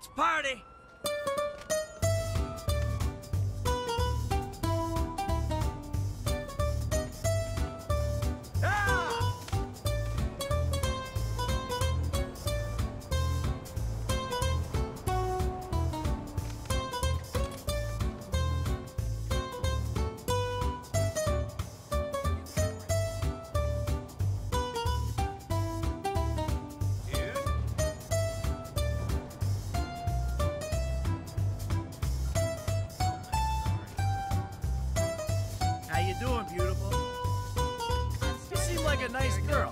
Let's party! How you doing, beautiful? You seem like a nice girl.